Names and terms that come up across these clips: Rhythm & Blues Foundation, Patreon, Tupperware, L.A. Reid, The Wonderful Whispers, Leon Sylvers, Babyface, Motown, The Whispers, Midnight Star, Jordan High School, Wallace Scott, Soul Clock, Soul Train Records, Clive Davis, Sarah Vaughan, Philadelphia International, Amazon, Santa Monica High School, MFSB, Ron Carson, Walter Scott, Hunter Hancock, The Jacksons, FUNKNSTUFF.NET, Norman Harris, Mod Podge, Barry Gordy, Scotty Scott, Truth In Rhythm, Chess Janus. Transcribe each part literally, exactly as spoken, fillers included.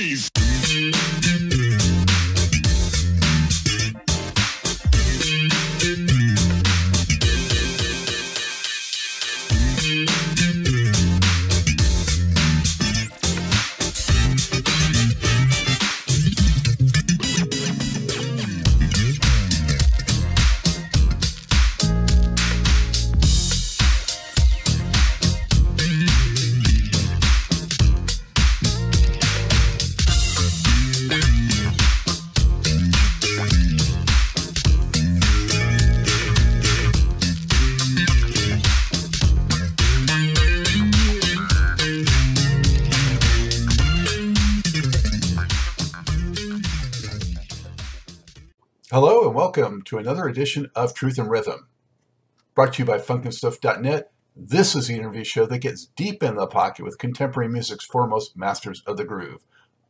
please. Hello and welcome to another edition of Truth In Rhythm, brought to you by Funk and Stuff dot net. This is the interview show that gets deep in the pocket with contemporary music's foremost masters of the groove.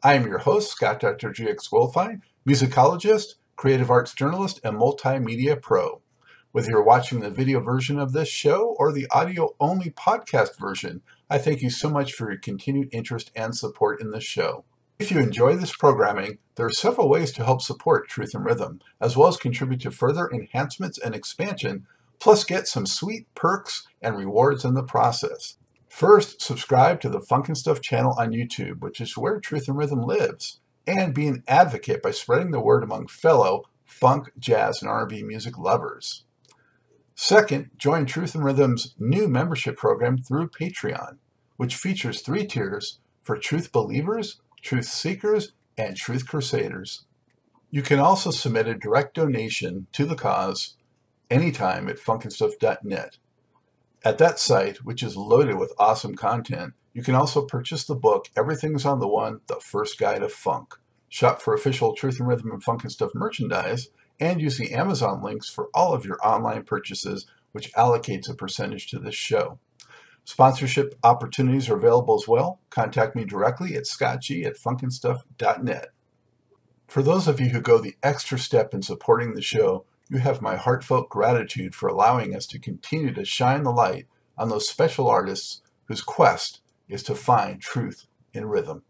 I am your host, Scott Doctor G X Goldfine, musicologist, creative arts journalist, and multimedia pro. Whether you're watching the video version of this show or the audio-only podcast version, I thank you so much for your continued interest and support in this show. If you enjoy this programming, there are several ways to help support Truth In Rhythm, as well as contribute to further enhancements and expansion, plus get some sweet perks and rewards in the process. First, subscribe to the Funkin' Stuff channel on YouTube, which is where Truth In Rhythm lives, and be an advocate by spreading the word among fellow funk, jazz, and R and B music lovers. Second, join Truth In Rhythm's new membership program through Patreon, which features three tiers for truth believers, truth seekers, and truth crusaders. You can also submit a direct donation to the cause anytime at Funk and Stuff dot net. At that site, which is loaded with awesome content, you can also purchase the book, Everything's on the One, The First Guide of Funk. Shop for official Truth and Rhythm and Funk and Stuff merchandise, and use the Amazon links for all of your online purchases, which allocates a percentage to this show. Sponsorship opportunities are available as well. Contact me directly at scottg at Funk and Stuff dot net. For those of you who go the extra step in supporting the show, you have my heartfelt gratitude for allowing us to continue to shine the light on those special artists whose quest is to find truth in rhythm.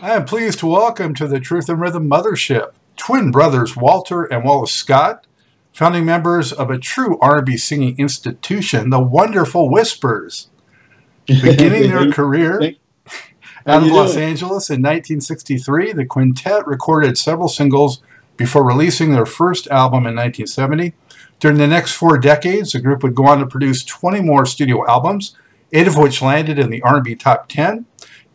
I am pleased to welcome to the Truth in Rhythm mothership twin brothers Walter and Wallace Scott, founding members of a true R and B singing institution, The Wonderful Whispers, beginning their career out of Los Angeles in nineteen sixty-three. The quintet recorded several singles before releasing their first album in nineteen seventy. During the next four decades, the group would go on to produce twenty more studio albums, eight of which landed in the R and B top ten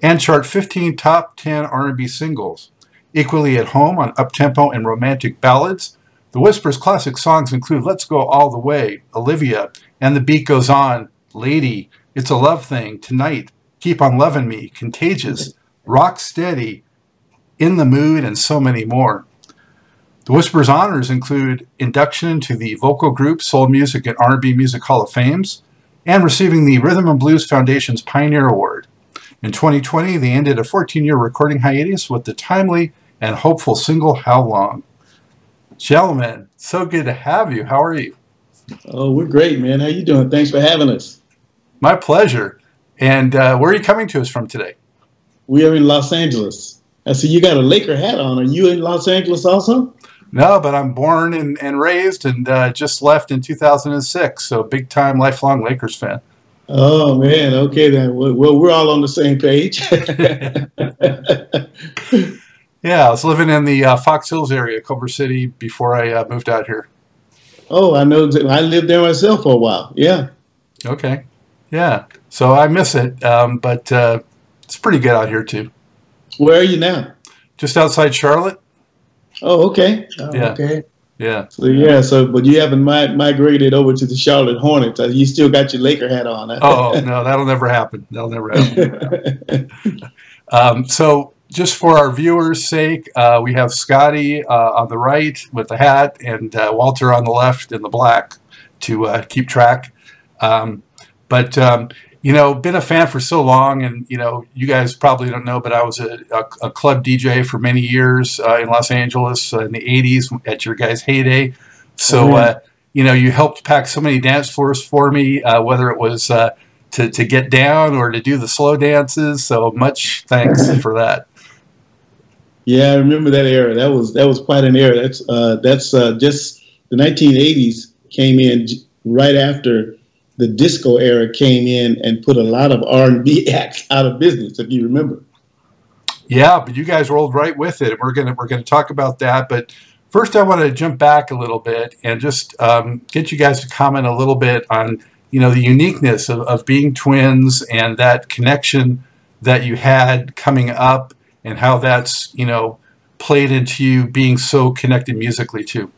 and chart fifteen top ten R and B singles. Equally at home on uptempo and romantic ballads, The Whispers' classic songs include Let's Go All the Way, Olivia, And the Beat Goes On, Lady, It's a Love Thing, Tonight, Keep on Lovin' Me, Contagious, Rock Steady, In the Mood, and so many more. The Whispers' honors include induction to the Vocal Group, Soul Music, and R and B Music Hall of Fames, and receiving the Rhythm and Blues Foundation's Pioneer Award. In twenty twenty, they ended a fourteen-year recording hiatus with the timely and hopeful single, How Long? Gentlemen, so good to have you. How are you? Oh, we're great, man. How you doing? Thanks for having us. My pleasure. And uh, where are you coming to us from today? We are in Los Angeles. I see you got a Laker hat on. Are you in Los Angeles also? No, but I'm born and, and raised and uh, just left in two thousand six. So big-time, lifelong Lakers fan. Oh, man. Okay, then. Well, we're all on the same page. Yeah, I was living in the uh, Fox Hills area, Culver City, before I uh, moved out here. Oh, I know. I lived there myself for a while. Yeah. Okay. Yeah. So I miss it, um, but uh, it's pretty good out here, too. Where are you now? Just outside Charlotte. Oh, okay. Oh, yeah. Okay. Yeah. So, yeah. So, but you haven't mi migrated over to the Charlotte Hornets. You still got your Laker hat on. Oh, no, that'll never happen. That'll never happen. um, so... Just for our viewers' sake, uh, we have Scotty uh, on the right with the hat and uh, Walter on the left in the black to uh, keep track. Um, but, um, you know, been a fan for so long, and, you know, you guys probably don't know, but I was a, a, a club D J for many years uh, in Los Angeles uh, in the eighties at your guys' heyday. So, uh, you know, you helped pack so many dance floors for me, uh, whether it was uh, to, to get down or to do the slow dances. So much thanks for that. Yeah, I remember that era. That was that was quite an era. That's uh, that's uh, just the nineteen eighties came in right after the disco era came in and put a lot of R and B acts out of business, if you remember. Yeah, but you guys rolled right with it. We're gonna we're gonna talk about that, but first I want to jump back a little bit and just um, get you guys to comment a little bit on you know the uniqueness of, of being twins and that connection that you had coming up and how that's you know played into you being so connected musically too.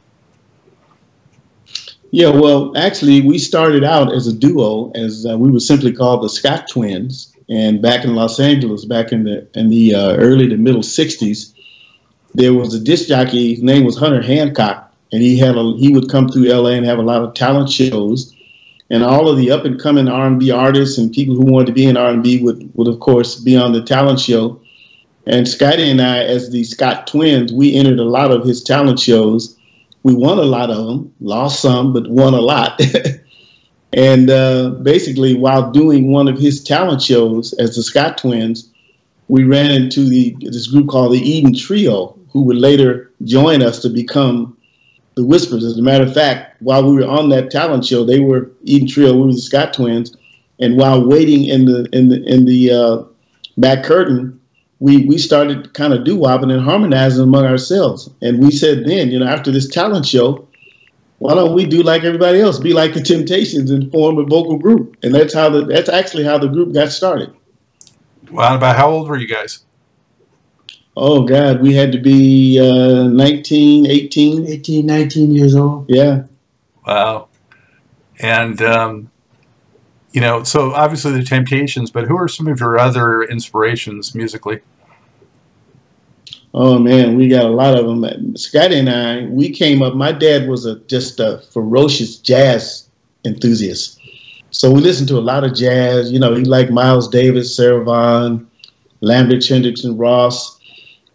Yeah, well, actually, we started out as a duo, as uh, we were simply called the Scott Twins. And back in Los Angeles, back in the in the uh, early to middle sixties, there was a disc jockey. His name was Hunter Hancock, and he had a he would come through L A and have a lot of talent shows, and all of the up and coming R and B artists and people who wanted to be in R and B would would of course be on the talent show. And Scotty and I, as the Scott Twins, we entered a lot of his talent shows. We won a lot of them, lost some, but won a lot. And uh, basically, while doing one of his talent shows as the Scott Twins, we ran into the, this group called the Eden Trio, who would later join us to become the Whispers. As a matter of fact, while we were on that talent show, they were Eden Trio, we were the Scott Twins. And while waiting in the in the in the uh, back curtain, we we started kind of doo-wopping and harmonizing among ourselves. And we said then, you know, after this talent show, why don't we do like everybody else, be like the Temptations and form a vocal group? And that's how the, that's actually how the group got started. Well, about how old were you guys? Oh, God, we had to be uh, nineteen, eighteen, nineteen years old. Yeah. Wow. And, um, you know, so obviously the Temptations, but who are some of your other inspirations musically? Oh, man, we got a lot of them. Scotty and I, we came up. My dad was a just a ferocious jazz enthusiast. So we listened to a lot of jazz. You know, he liked Miles Davis, Sarah Vaughan, Lambert, Hendrickson, Ross.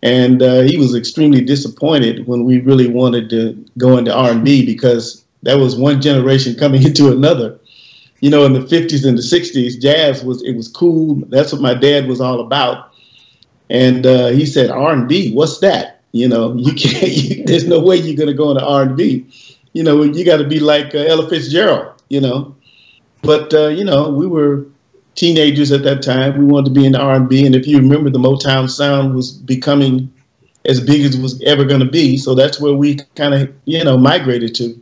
And uh, he was extremely disappointed when we really wanted to go into R and B because that was one generation coming into another. You know, in the fifties and the sixties, jazz was, it was cool. That's what my dad was all about. And uh, he said, R and B, what's that? You know, you can't, you, there's no way you're going to go into R and B. You know, you got to be like uh, Ella Fitzgerald, you know. But, uh, you know, we were teenagers at that time. We wanted to be in R and B. And if you remember, the Motown sound was becoming as big as it was ever going to be. So that's where we kind of, you know, migrated to.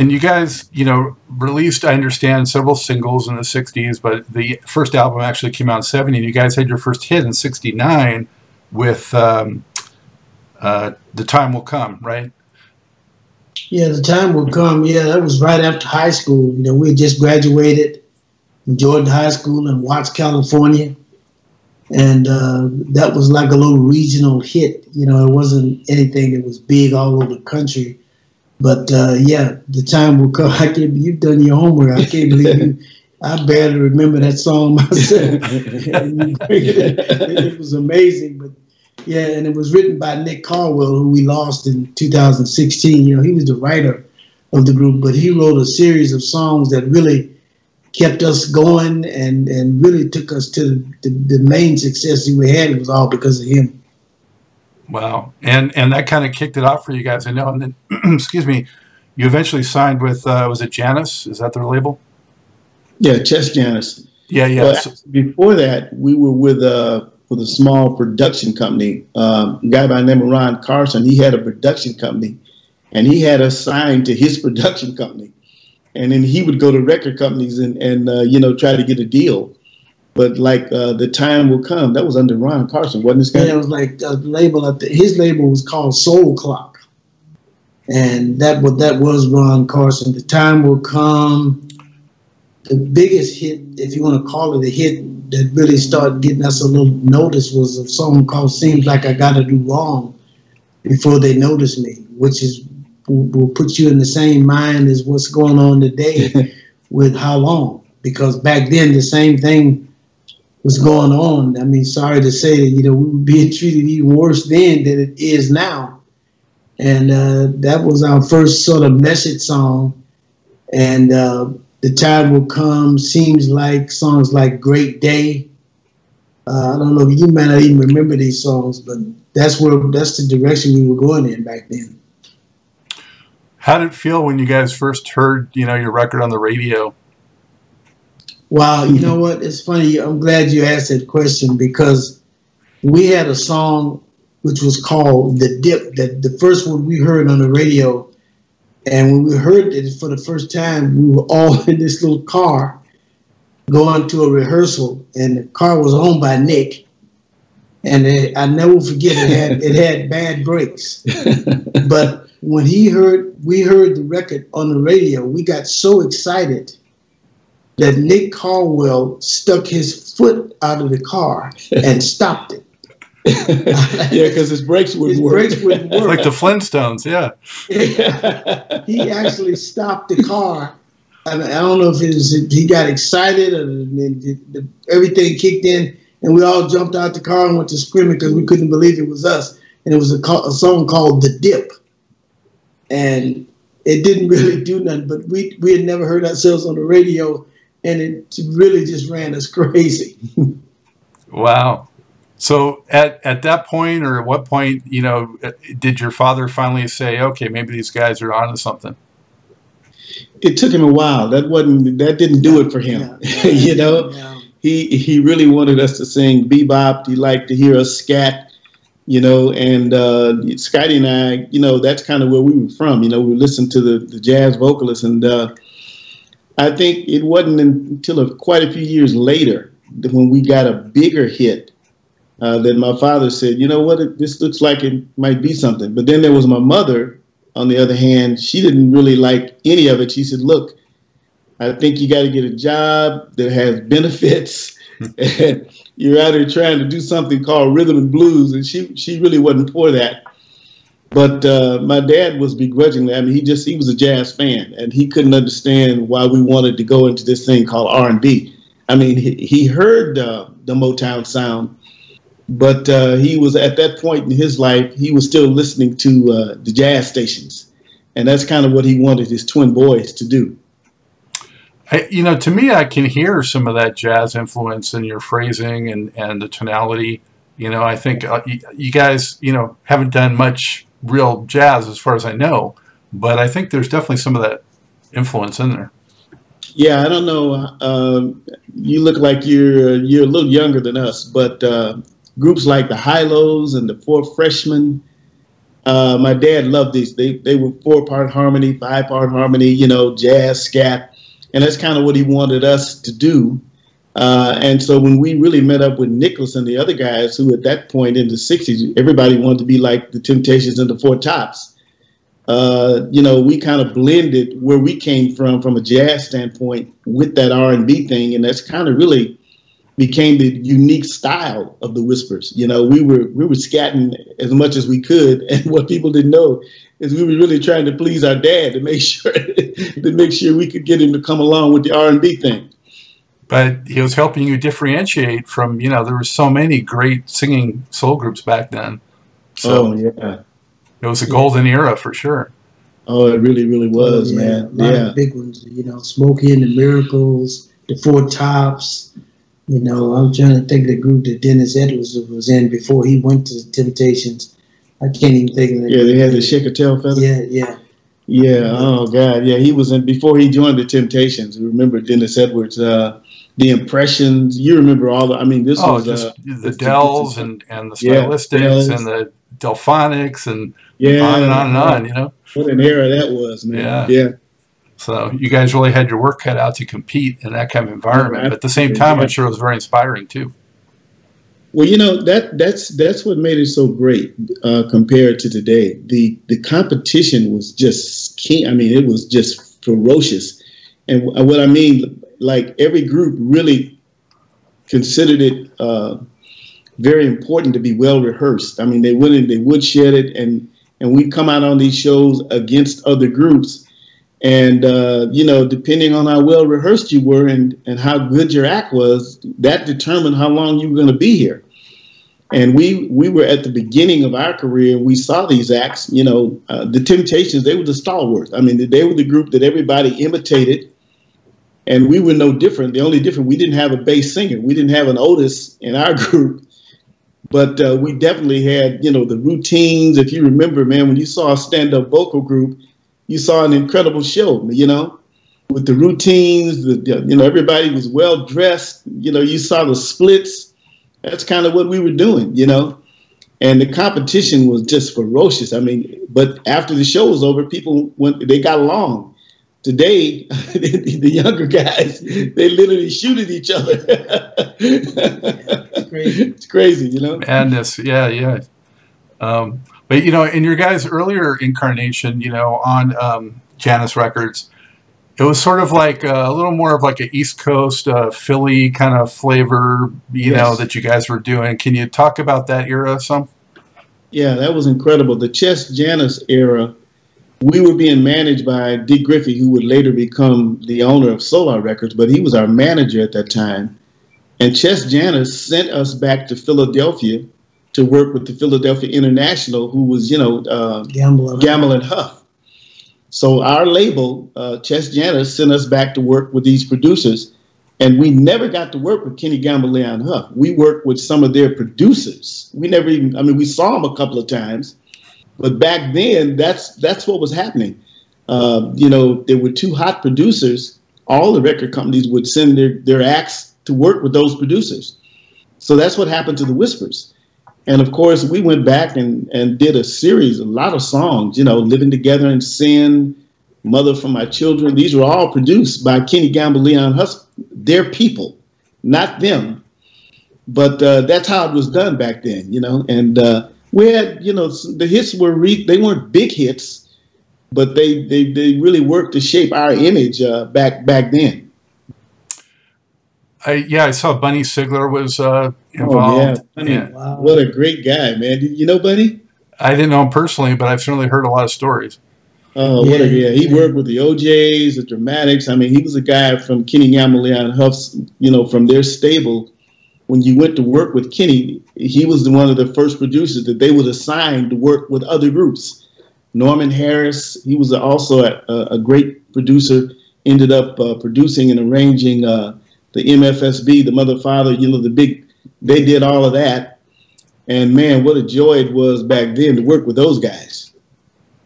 And you guys, you know, released, I understand, several singles in the sixties, but the first album actually came out in seventy. You guys had your first hit in sixty-nine with um, uh, The Time Will Come, right? Yeah, The Time Will Come. Yeah, that was right after high school. You know, we had just graduated from Jordan High School in Watts, California. And uh, that was like a little regional hit. You know, it wasn't anything that was big all over the country. But, uh, yeah, the time will come. I can't, you've done your homework. I can't believe you. I barely remember that song myself. It was amazing. But, yeah, and it was written by Nick Caldwell, who we lost in two thousand sixteen. You know, he was the writer of the group, but he wrote a series of songs that really kept us going and, and really took us to the, the, the main success that we had. It was all because of him. Wow, and and that kind of kicked it off for you guys, I know. And then, excuse me, you eventually signed with uh, was it Janus? Is that their label? Yeah, Chess Janus. Yeah, yeah. Well, so before that, we were with a with a small production company. Um, a guy by the name of Ron Carson. He had a production company, and he had us signed to his production company, and then he would go to record companies and and uh, you know try to get a deal. But like uh, The Time Will Come, that was under Ron Carson, wasn't it, Scott? Yeah, it was like a label. At the, his label was called Soul Clock, and that was that was Ron Carson. The Time Will Come, the biggest hit, if you want to call it a hit, that really started getting us a little notice was a song called "Seems Like I Gotta Do Wrong Before They Notice Me," which is will, will put you in the same mind as what's going on today with How Long, because back then the same thing was going on. I mean, sorry to say that, you know, we were being treated even worse then than it is now. And uh, that was our first sort of message song. And uh, the time will come, seems like songs like Great Day. Uh, I don't know if you might not even remember these songs, but that's where that's the direction we were going in back then. How did it feel when you guys first heard, you know, your record on the radio? Wow, you know what? It's funny. I'm glad you asked that question, because we had a song which was called The Dip, that the first one we heard on the radio. And when we heard it for the first time, we were all in this little car going to a rehearsal, and the car was owned by Nick. And it, I never forget, it had, it had bad brakes. But when he heard, we heard the record on the radio, we got so excited that Nick Caldwell stuck his foot out of the car and stopped it. Yeah, because his brakes wouldn't work. His brakes wouldn't work. Like the Flintstones, yeah. Yeah. He actually stopped the car. I, mean, I don't know if, it was, if he got excited or and everything kicked in, and we all jumped out the car and went to screaming because we couldn't believe it was us. And it was a, a song called The Dip. And it didn't really do nothing, but we, we had never heard ourselves on the radio, and it really just ran us crazy. Wow. So at, at that point, or at what point, you know, did your father finally say, okay, maybe these guys are onto something? It took him a while. That wasn't, that didn't do it for him. Yeah, yeah, you know, yeah. he, he really wanted us to sing bebop. He liked to hear us scat, you know, and uh, Scotty and I, you know, that's kind of where we were from. You know, we listened to the, the jazz vocalists, and uh, I think it wasn't until a, quite a few years later that when we got a bigger hit, Uh, then my father said, you know what, it, this looks like it might be something. But then there was my mother, on the other hand. She didn't really like any of it. She said, look, I think you got to get a job that has benefits. And you're out here trying to do something called rhythm and blues. And she, she really wasn't for that. But uh, my dad was begrudgingly, I mean, he just, he was a jazz fan. And he couldn't understand why we wanted to go into this thing called R and B. I mean, he, he heard uh, the Motown sound. But uh, he was, at that point in his life, he was still listening to uh, the jazz stations. And that's kind of what he wanted his twin boys to do. I, you know, to me, I can hear some of that jazz influence in your phrasing and, and the tonality. You know, I think uh, you, you guys, you know, haven't done much real jazz as far as I know. But I think there's definitely some of that influence in there. Yeah, I don't know. Uh, you look like you're, you're a little younger than us, but... Uh, groups like the Hi-Los and the Four Freshmen. Uh, my dad loved these. They, they were four-part harmony, five-part harmony, you know, jazz, scat. And that's kind of what he wanted us to do. Uh, and so when we really met up with Nicholas and the other guys, who at that point in the sixties, everybody wanted to be like the Temptations and the Four Tops. Uh, you know, we kind of blended where we came from, from a jazz standpoint, with that R and B thing. And that's kind of really... became the unique style of the Whispers. You know, we were we were scatting as much as we could, and what people didn't know is we were really trying to please our dad to make sure to make sure we could get him to come along with the R and B thing. But he was helping you differentiate from, you know, there were so many great singing soul groups back then. So oh yeah, it was a golden era for sure. Oh, it really, really was, oh, yeah. Man. A lot yeah. of big ones, you know, Smokey and the Miracles, the Four Tops. You know, I'm trying to think of the group that Dennis Edwards was in before he went to Temptations. I can't even think of that. Yeah, they had the Shake a Tail Feather. Yeah, yeah. Yeah, oh, God. Yeah, he was in, before he joined the Temptations. Remember Dennis Edwards, uh, the Impressions. You remember all the, I mean, this oh, was. Just, uh, the Dells and, and the Stylistics yeah, and the Delphonics and yeah, on and on and on, you know. What an era that was, man. Yeah. yeah. So you guys really had your work cut out to compete in that kind of environment. But at the same time, I'm sure it was very inspiring too. Well, you know, that that's that's what made it so great uh, compared to today. The the competition was just keen. I mean, it was just ferocious. And what I mean, like every group really considered it uh, very important to be well rehearsed. I mean, they went in, they woodshed it, and and we come out on these shows against other groups. And, uh, you know, depending on how well rehearsed you were and, and how good your act was, that determined how long you were going to be here. And we we were at the beginning of our career, and we saw these acts, you know, uh, the Temptations, they were the stalwarts. I mean, they were the group that everybody imitated, and we were no different. The only difference, we didn't have a bass singer. We didn't have an Otis in our group, but uh, we definitely had, you know, the routines. If you remember, man, when you saw a stand-up vocal group, you saw an incredible show, you know, with the routines, the, you know, everybody was well-dressed. You know, you saw the splits. That's kind of what we were doing, you know, and the competition was just ferocious. I mean, but after the show was over, people went, they got along. Today, the younger guys, they literally shoot at each other. It's crazy. It's crazy, you know. Madness, yeah, yeah. Um, but, you know, in your guys' earlier incarnation, you know, on um, Janus Records, it was sort of like a, a little more of like an East Coast uh, Philly kind of flavor, you yes. know, that you guys were doing. Can you talk about that era some? Yeah, that was incredible. The Chess Janus era, we were being managed by Dick Griffey, who would later become the owner of Solar Records, but he was our manager at that time. And Chess Janus sent us back to Philadelphia to work with the Philadelphia International, who was, you know, uh, Gamble, Gamble and Huff. So our label, uh, Chess Janus, sent us back to work with these producers, and we never got to work with Kenny Gamble, Leon Huff. We worked with some of their producers. We never even, I mean, we saw them a couple of times, but back then, that's that's what was happening. Uh, you know, there were two hot producers. All the record companies would send their, their acts to work with those producers. So that's what happened to the Whispers. And of course, we went back and, and did a series, a lot of songs, you know, Living Together in Sin, Mother for My Children. These were all produced by Kenny Gamble, Leon Huff, their people, not them. But uh, that's how it was done back then, you know. And uh, we had, you know, the hits were, re they weren't big hits, but they, they, they really worked to shape our image uh, back, back then. I, yeah, I saw Bunny Sigler was uh, involved. Oh, yeah. Bunny, wow. What a great guy, man. Did you know Bunny? I didn't know him personally, but I've certainly heard a lot of stories. Oh, yeah. What a, yeah. He worked with the O Js, the Dramatics. I mean, he was a guy from Kenny Gamble, Leon Huff's, you know, from their stable. When you went to work with Kenny, he was one of the first producers that they would assign to work with other groups. Norman Harris, he was also a, a great producer, ended up uh, producing and arranging uh, the M F S B, the Mother, Father, you know, the big, they did all of that. And man, what a joy it was back then to work with those guys.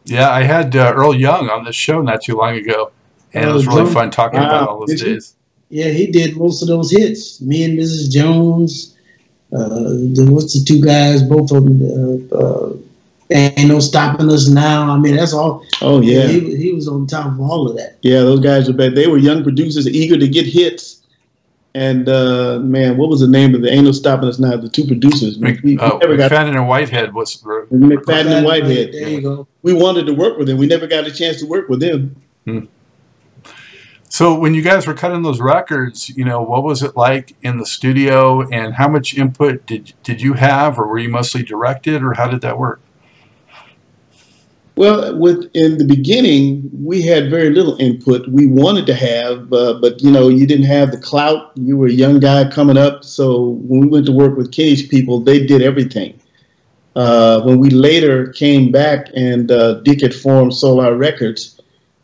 Yeah, I had uh, Earl Young on this show not too long ago, and it was really fun talking about all those days. Yeah, he did most of those hits. Me and Missus Jones, uh, what's the two guys, both of them, uh, uh, Ain't No Stopping Us Now. I mean, that's all. Oh, yeah. He, he was on top of all of that. Yeah, those guys were bad. They were young producers eager to get hits. And, uh, man, what was the name of the Ain't No Stopping Us Now? The two producers. We, we oh, never got McFadden and Whitehead. Was the McFadden and Whitehead. There you go. We wanted to work with them. We never got a chance to work with them. Hmm. So when you guys were cutting those records, you know, what was it like in the studio, and how much input did, did you have, or were you mostly directed, or how did that work? Well, with, in the beginning, we had very little input. We wanted to have, uh, but, you know, you didn't have the clout. You were a young guy coming up. So when we went to work with Kenny's people, they did everything. Uh, when we later came back and uh, Dick had formed Solar Records,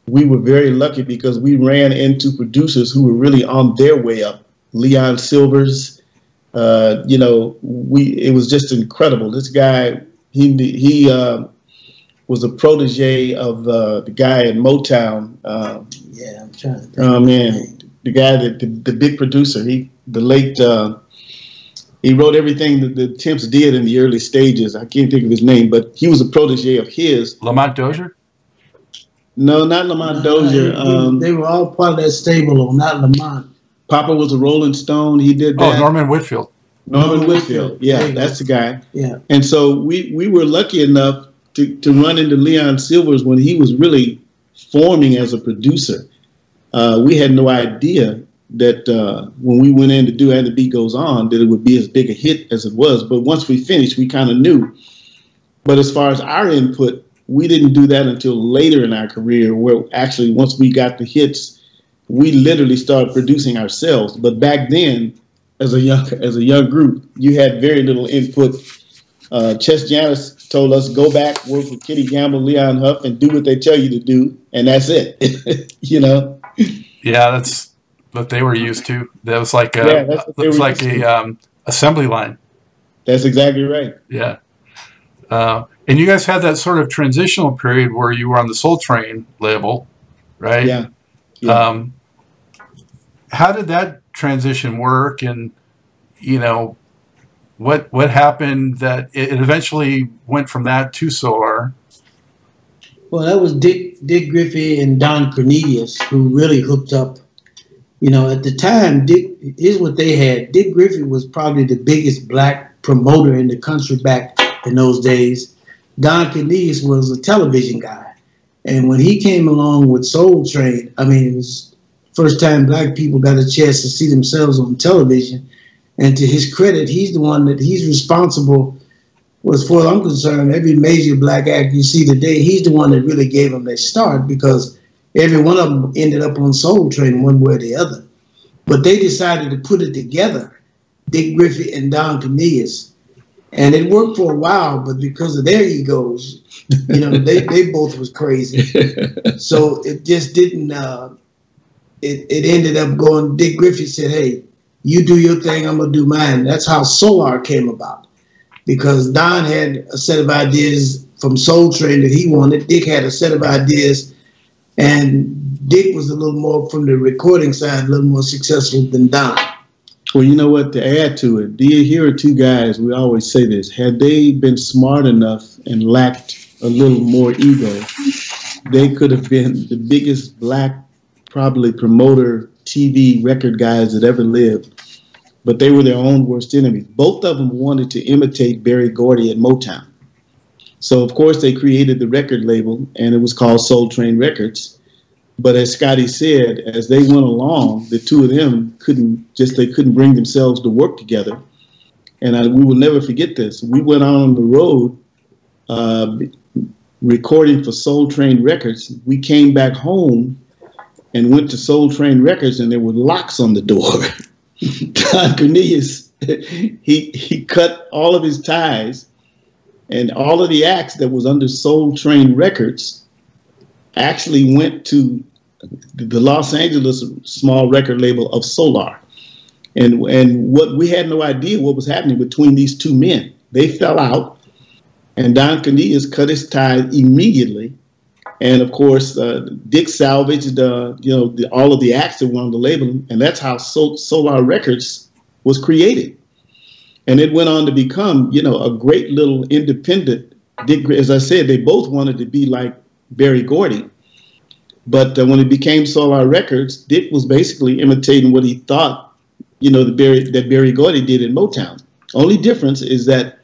we were very lucky because we ran into producers who were really on their way up. Leon Sylvers, uh, you know, we it was just incredible. This guy, he... he uh, was a protege of uh, the guy at Motown. Uh, yeah, I'm trying to think. Oh, man. The guy, that the, the big producer, he, the late, uh, he wrote everything that the Temps did in the early stages. I can't think of his name, but he was a protege of his. Lamont Dozier? No, not Lamont uh, Dozier. Um, they were all part of that stable, not Lamont. Papa was a Rolling Stone. He did that. Oh, Norman Whitfield. Norman Whitfield. Yeah, that's the guy. Yeah. And so we, we were lucky enough To, to run into Leon Sylvers when he was really forming as a producer. Uh, we had no idea that uh, when we went in to do As the Beat Goes On, that it would be as big a hit as it was. But once we finished, we kind of knew. But as far as our input, we didn't do that until later in our career, where actually once we got the hits, we literally started producing ourselves. But back then, as a young as a young group, you had very little input. Uh, Chess Janus told us, go back, work with Kenny Gamble, Leon Huff, and do what they tell you to do, and that's it. You know? Yeah, that's what they were used to. That was like a, yeah, that's what they were like used a to. Um, assembly line. That's exactly right. Yeah. Uh, and you guys had that sort of transitional period where you were on the Soul Train label, right? Yeah. Yeah. Um, how did that transition work? And, you know, What what happened that it eventually went from that to Solar? Well, that was Dick Dick Griffey and Don Cornelius who really hooked up. You know, at the time, Dick here's what they had. Dick Griffey was probably the biggest black promoter in the country back in those days. Don Cornelius was a television guy, and when he came along with Soul Train, I mean, it was the first time black people got a chance to see themselves on television. And to his credit, he's the one that he's responsible, as far as I'm concerned, every major black act you see today, he's the one that really gave them their start, because every one of them ended up on Soul Train one way or the other. But they decided to put it together, Dick Griffey and Don Cornelius. And it worked for a while, but because of their egos, you know, they, they both was crazy. So it just didn't, uh, it, it ended up going, Dick Griffey said, hey, you do your thing, I'm going to do mine. That's how Solar came about, because Don had a set of ideas from Soul Train that he wanted. Dick had a set of ideas, and Dick was a little more, from the recording side, a little more successful than Don. Well, you know what, to add to it, here are two guys, we always say this, had they been smart enough and lacked a little more ego, they could have been the biggest black, probably promoter, T V record guys that ever lived, but they were their own worst enemies. Both of them wanted to imitate Barry Gordy at Motown. So of course they created the record label, and it was called Soul Train Records. But as Scotty said, as they went along, the two of them couldn't just, they couldn't bring themselves to work together. And I, we will never forget this. We went on the road uh, recording for Soul Train Records. We came back home and went to Soul Train Records, and there were locks on the door. Don Cornelius, he, he cut all of his ties, and all of the acts that was under Soul Train Records actually went to the Los Angeles small record label of Solar. And, and what we had no idea what was happening between these two men. They fell out, and Don Cornelius cut his ties immediately. And of course, uh, Dick salvaged, uh, you know, the, all of the acts that were on the label, and that's how Sol Solar Records was created. And it went on to become, you know, a great little independent. Dick, as I said, they both wanted to be like Barry Gordy, but uh, when it became Solar Records, Dick was basically imitating what he thought, you know, the Barry, that Barry Gordy did in Motown. Only difference is that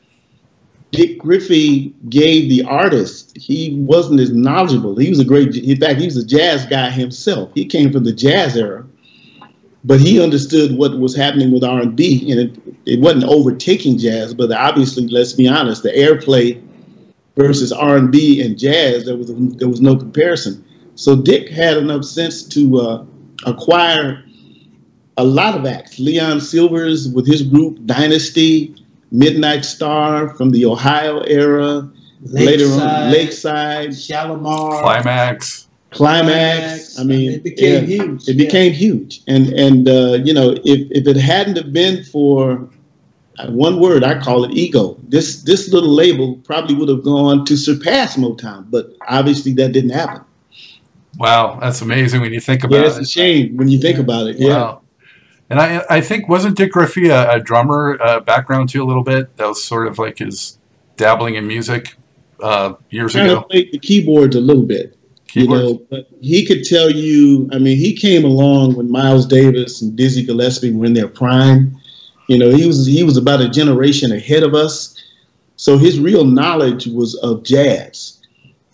Dick Griffey gave the artist, he wasn't as knowledgeable. He was a great, in fact, he was a jazz guy himself. He came from the jazz era, but he understood what was happening with R and B, and it, it wasn't overtaking jazz, but obviously, let's be honest, the airplay versus R and B and jazz, there was, there was no comparison. So Dick had enough sense to uh, acquire a lot of acts. Leon Sylvers with his group, Dynasty, Midnight Star from the Ohio era, Lakeside, later on Lakeside, Shalamar, Climax, Climax. I mean, it became yeah, huge. It yeah. became huge, and and uh, you know, if if it hadn't have been for one word, I call it ego, this this little label probably would have gone to surpass Motown, but obviously that didn't happen. Wow, that's amazing when you think about it. Yeah, it's a shame when you think about it. Yeah. Wow. And I, I think, wasn't Dick Griffey a, a drummer uh, background too a little bit? That was sort of like his dabbling in music uh, years ago. He played the keyboards a little bit, keyboards. You know, but he could tell you, I mean, he came along when Miles Davis and Dizzy Gillespie were in their prime. You know, he was, he was about a generation ahead of us. So his real knowledge was of jazz.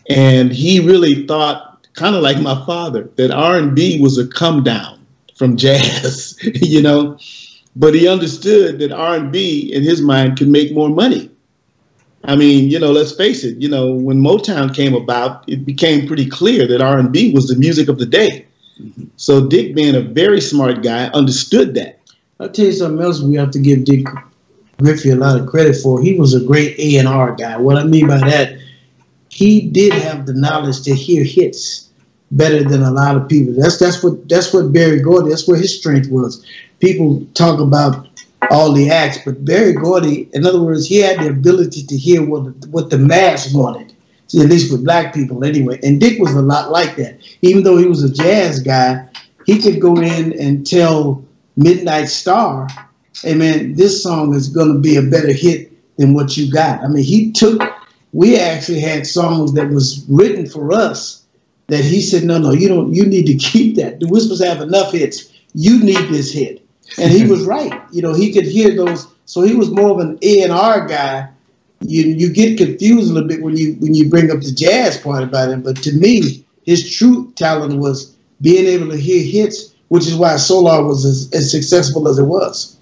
And he really thought, kind of like my father, that R and B was a come down from jazz, you know, but he understood that R and B in his mind could make more money. I mean, you know, let's face it, you know, when Motown came about, it became pretty clear that R and B was the music of the day. Mm-hmm. So Dick, being a very smart guy, understood that. I'll tell you something else we have to give Dick Griffey a lot of credit for. He was a great A and R guy. What I mean by that, he did have the knowledge to hear hits better than a lot of people. That's that's what that's what Berry Gordy, that's where his strength was. People talk about all the acts, but Berry Gordy, in other words, he had the ability to hear what what the mass wanted. See, at least with black people anyway. And Dick was a lot like that. Even though he was a jazz guy, he could go in and tell Midnight Star, hey man, this song is gonna be a better hit than what you got. I mean, he took, we actually had songs that was written for us that he said, no, no, you don't, you need to keep that. The Whispers have enough hits. You need this hit. And he was right. You know, he could hear those. So he was more of an A and R guy. You you get confused a little bit when you when you bring up the jazz part about him. But to me, his true talent was being able to hear hits, which is why Solar was as, as successful as it was.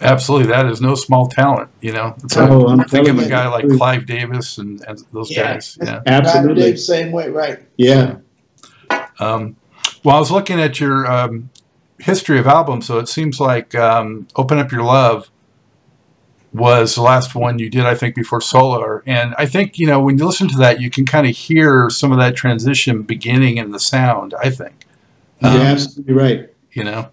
Absolutely, that is no small talent. You know, it's oh, like, I'm thinking of a guy like Clive Davis and, and those yeah, guys. Yeah, absolutely, Clive Davis, same way, right? Yeah. Um, well, I was looking at your um, history of albums, so it seems like um, "Open Up Your Love" was the last one you did, I think, before Solar. And I think, you know, when you listen to that, you can kind of hear some of that transition beginning in the sound, I think. Um, You're absolutely right. You know,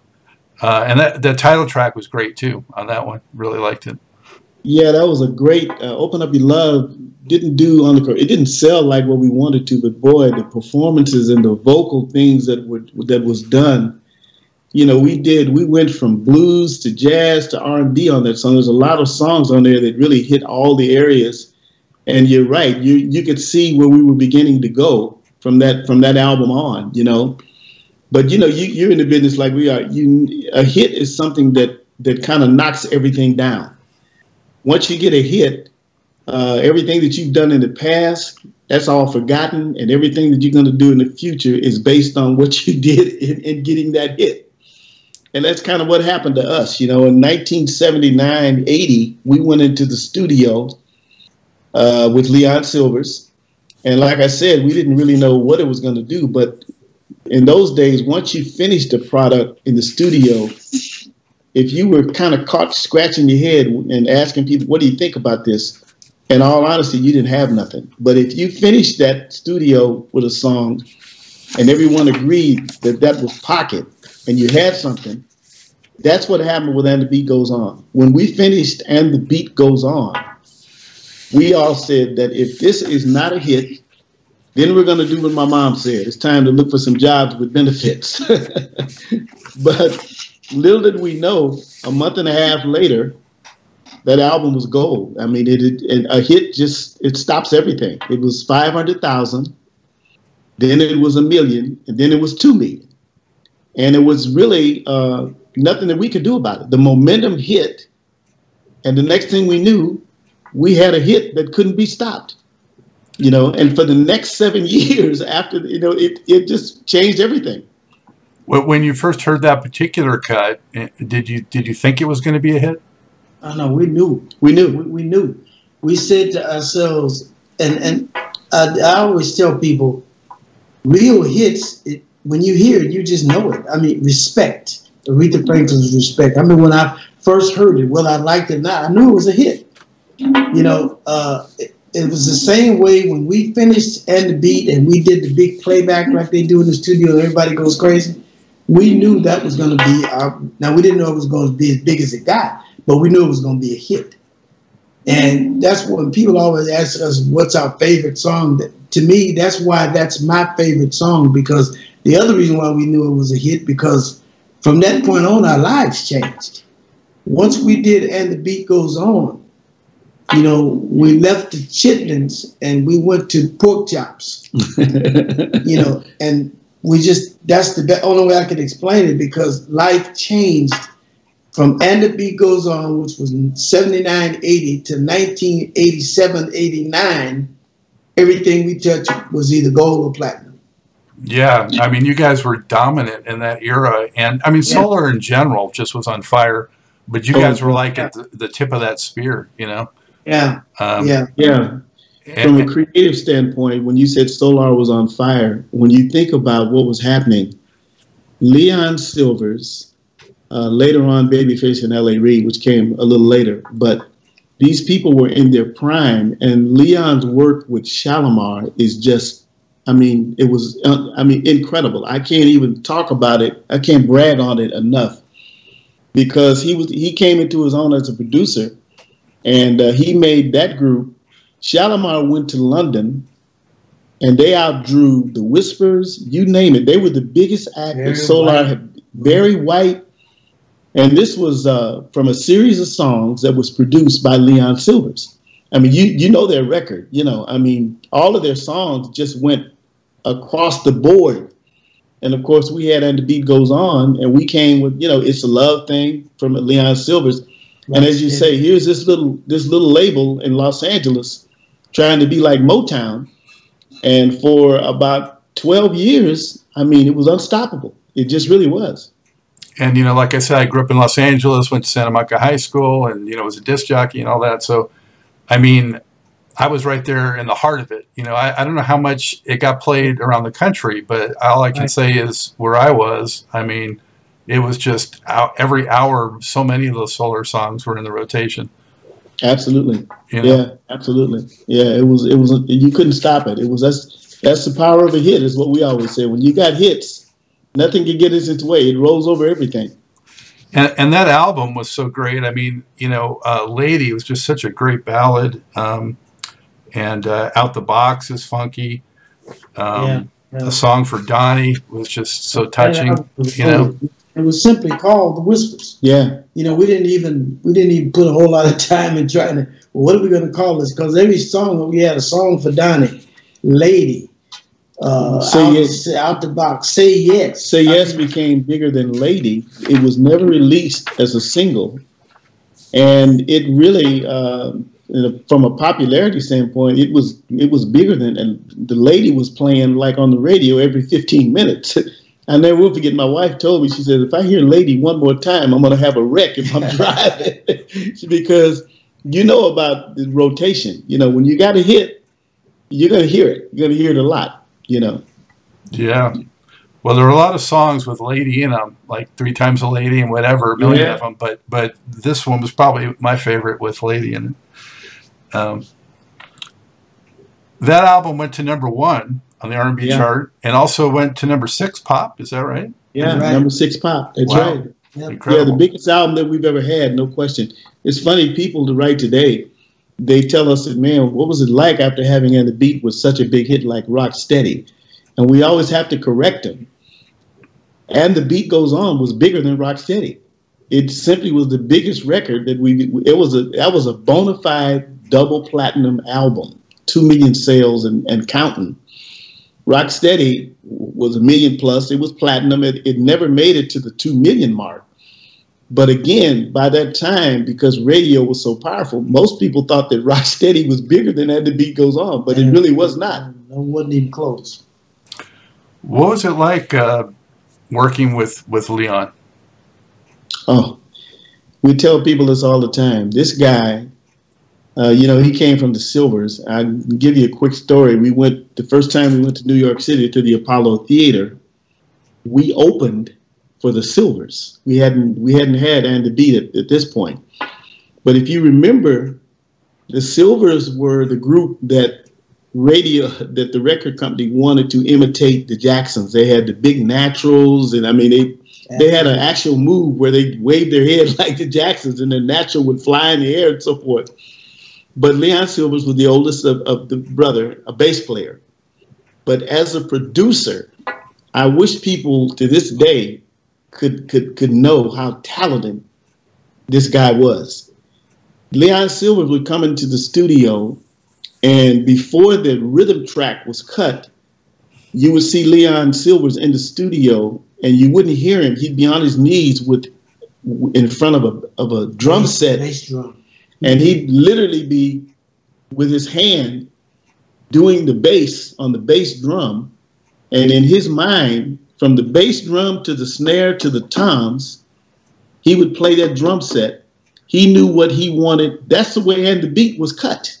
uh, and that the title track was great, too, on that one. Really liked it. Yeah, that was a great, uh, Open Up Your Love, didn't do on the, it didn't sell like what we wanted to, but boy, the performances and the vocal things that were, that was done. You know, we did, we went from blues to jazz to R and B on that song. There's a lot of songs on there that really hit all the areas. And you're right. You you could see where we were beginning to go from that from that album on, you know. But, you know, you, you're in the business like we are. You, a hit is something that, that kind of knocks everything down. Once you get a hit, uh, everything that you've done in the past, that's all forgotten. And everything that you're going to do in the future is based on what you did in, in getting that hit. And that's kind of what happened to us. You know, in nineteen seventy-nine, eighty, we went into the studio uh, with Leon Sylvers. And like I said, we didn't really know what it was going to do. But in those days, once you finished the product in the studio, if you were kind of caught scratching your head and asking people, what do you think about this? In all honesty, you didn't have nothing. But if you finished that studio with a song and everyone agreed that that was pocket, and you had something, that's what happened with And the Beat Goes On. When we finished And the Beat Goes On, we all said that if this is not a hit, then we're going to do what my mom said. It's time to look for some jobs with benefits. But little did we know, a month and a half later, that album was gold. I mean, it, it a hit just, it stops everything. It was five hundred thousand, then it was a million, and then it was two million. And it was really uh, nothing that we could do about it. The momentum hit, and the next thing we knew, we had a hit that couldn't be stopped. You know, and for the next seven years after, you know, it, it just changed everything. Well, when you first heard that particular cut, did you did you think it was going to be a hit? Oh, no, we knew. We knew. We, we knew. We said to ourselves, and, and I, I always tell people, real hits, it, when you hear it, you just know it. I mean, Respect. Aretha Franklin's Respect. I mean, when I first heard it, whether I liked it or not, I knew it was a hit. You know, uh, it, it was the same way when we finished And the Beat and we did the big playback like they do in the studio and everybody goes crazy. We knew that was going to be our, now we didn't know it was going to be as big as it got, but we knew it was going to be a hit. And that's when people always ask us, what's our favorite song? To me, that's why that's my favorite song, because the other reason why we knew it was a hit, because from that point on, our lives changed. Once we did And the Beat Goes On, you know, we left the chitlins and we went to pork chops, you know, and we just, that's the only way I can explain it, because life changed from And the Beat Goes On, which was seventy-nine, eighty, to nineteen eighty-seven, eighty-nine, everything we touched was either gold or platinum. Yeah, I mean, you guys were dominant in that era, and I mean, yeah. Solar in general just was on fire, but you oh, guys were like yeah. at the, the tip of that spear, you know? Yeah, um, yeah, yeah. And, from a creative standpoint, when you said Solar was on fire, when you think about what was happening, Leon Sylvers Uh, later on, Babyface and L A. Reid, which came a little later. But these people were in their prime, and Leon's work with Shalamar is just, I mean, it was, uh, I mean, incredible. I can't even talk about it. I can't brag on it enough, because he was, he came into his own as a producer, and uh, he made that group. Shalamar went to London, and they outdrew The Whispers, you name it. They were the biggest act that Solar had, very white. And this was uh, from a series of songs that was produced by Leon Sylvers. I mean, you you know their record, you know. I mean, all of their songs just went across the board. And of course, we had And the Beat Goes On, and we came with, you know, It's a Love Thing from Leon Sylvers. And as you say, here's this little this little label in Los Angeles trying to be like Motown. And for about twelve years, I mean, it was unstoppable. It just really was. And, you know, like I said, I grew up in Los Angeles, went to Santa Monica High School, and, you know, was a disc jockey and all that. So, I mean, I was right there in the heart of it. You know, I, I don't know how much it got played around the country, but all I can right. say is where I was, I mean, it was just out, every hour, so many of those Solar songs were in the rotation. Absolutely. You know? Yeah, absolutely. Yeah, it was, it was, you couldn't stop it. It was, that's, that's the power of a hit, is what we always say. When you got hits, nothing can get in its way. It rolls over everything. And, and that album was so great. I mean, you know, uh, Lady was just such a great ballad. Um, and uh, Out the Box is funky. Um, yeah, yeah. The Song for Donnie was just so touching. Yeah, was, you know, it was simply called The Whispers. Yeah. You know, we didn't even we didn't even put a whole lot of time in trying to, well, what are we going to call this? Because every song we had, A Song for Donnie, Lady. Uh, say out, yes. Out the Box, Say Yes. Say Yes I mean, became bigger than Lady. It was never released as a single. And it really, uh, from a popularity standpoint, it was it was bigger than, and the Lady was playing like on the radio every fifteen minutes. I never will forget, my wife told me, she said, if I hear Lady one more time, I'm going to have a wreck if I'm driving. Because you know about the rotation. You know, when you got a hit, you're going to hear it. You're going to hear it a lot. You know, yeah. Well, there were a lot of songs with Lady in them, like Three Times a Lady and whatever, a million yeah. of them. But but this one was probably my favorite with Lady in it. Um, that album went to number one on the R and B yeah. chart, and also went to number six pop. Is that right? Yeah, right. number six pop. That's wow. right. Yeah. Incredible. Yeah, the biggest album that we've ever had, no question. It's funny, people to write today, they tell us that, man, what was it like after having And the Beat was such a big hit like Rock Steady? And we always have to correct them. And the Beat Goes On was bigger than Rock Steady. It simply was the biggest record that we, it was a, that was a bona fide double platinum album, two million sales and, and counting. Rock Steady was a million plus, it was platinum, it, it never made it to the two million mark. But again, by that time, because radio was so powerful, most people thought that Rock Steady was bigger than And the Beat Goes On, but it really was not. It wasn't even close. What was it like uh, working with, with Leon? Oh, we tell people this all the time. This guy, uh, you know, he came from the Sylvers. I'll give you a quick story. We went, the first time we went to New York City to the Apollo Theater, we opened for the Sylvers. We hadn't we hadn't had And the Beat at, at this point. But if you remember, the Sylvers were the group that radio that the record company wanted to imitate the Jacksons. They had the big naturals, and I mean they they had an actual move where they waved their head like the Jacksons and the natural would fly in the air and so forth. But Leon Sylvers was the oldest of, of the brother, a bass player. But as a producer, I wish people to this day could could could know how talented this guy was. Leon Sylvers would come into the studio, and before the rhythm track was cut, you would see Leon Sylvers in the studio, and you wouldn't hear him. He'd be on his knees with in front of a of a drum set, bass drum, and he'd literally be with his hand doing the bass on the bass drum, and in his mind, from the bass drum to the snare to the toms, he would play that drum set. He knew what he wanted. That's the way And the Beat was cut,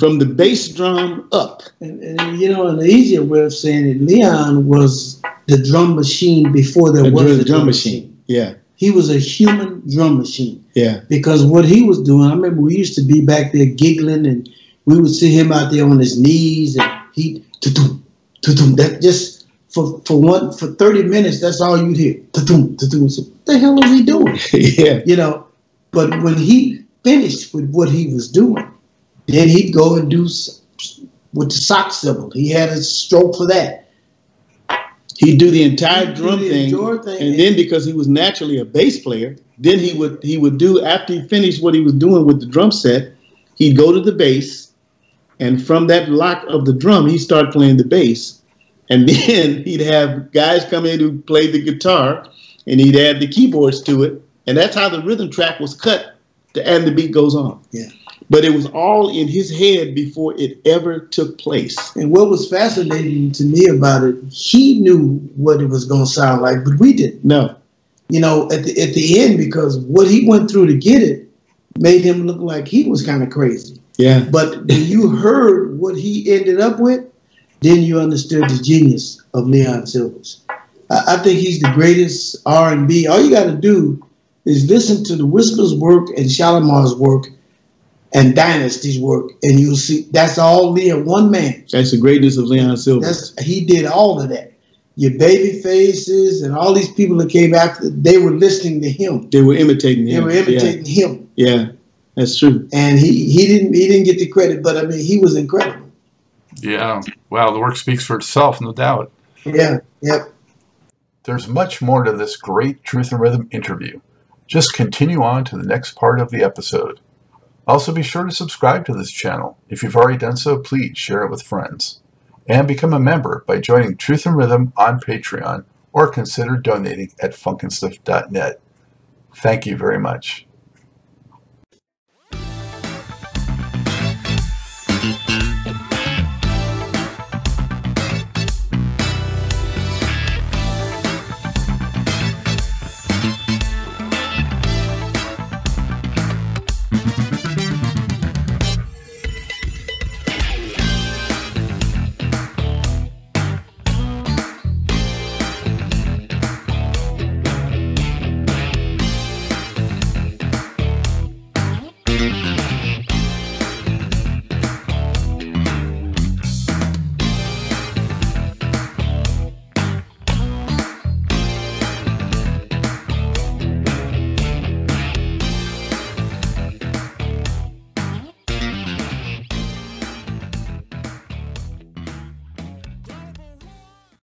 from the bass drum up. And, and you know, an easier way of saying it, Leon was the drum machine before there was the drum machine. Yeah. He was a human drum machine. Yeah. Because what he was doing, I remember we used to be back there giggling, and we would see him out there on his knees, and he to that just for for one for thirty minutes. That's all you'd hear. T-tum, t-tum. So what the hell is he doing? Yeah. You know. But when he finished with what he was doing, then he'd go and do with the sock symbol. He had a stroke for that. He'd do the entire He'd drum the thing, thing, and then because he was naturally a bass player, then he would he would do after he finished what he was doing with the drum set, he'd go to the bass, and from that lock of the drum, he'd start playing the bass, and then he'd have guys come in who played the guitar, and he'd add the keyboards to it, and that's how the rhythm track was cut. The and the beat goes on. Yeah, but it was all in his head before it ever took place. And what was fascinating to me about it, he knew what it was going to sound like, but we didn't. No. You know, at the, at the end, because what he went through to get it made him look like he was kind of crazy. Yeah. But when you heard what he ended up with, then you understood the genius of Leon Sylvers. I, I think he's the greatest R and B. All you got to do is listen to the Whispers' work and Shalamar's work and Dynasty's work, and you'll see that's all Leon, one man. That's the greatness of Leon Sylvers. That's, he did all of that. Your Baby Faces and all these people that came after, they were listening to him. They were imitating they him. They were imitating yeah. him. Yeah, that's true. And he he didn't he didn't get the credit, but I mean he was incredible. Yeah. Wow. The work speaks for itself, no doubt. Yeah. Yep. There's much more to this great Truth in Rhythm interview. Just continue on to the next part of the episode. Also, be sure to subscribe to this channel. If you've already done so, please share it with friends. And become a member by joining Truth in Rhythm on Patreon or consider donating at Funk N Stuff dot net. Thank you very much.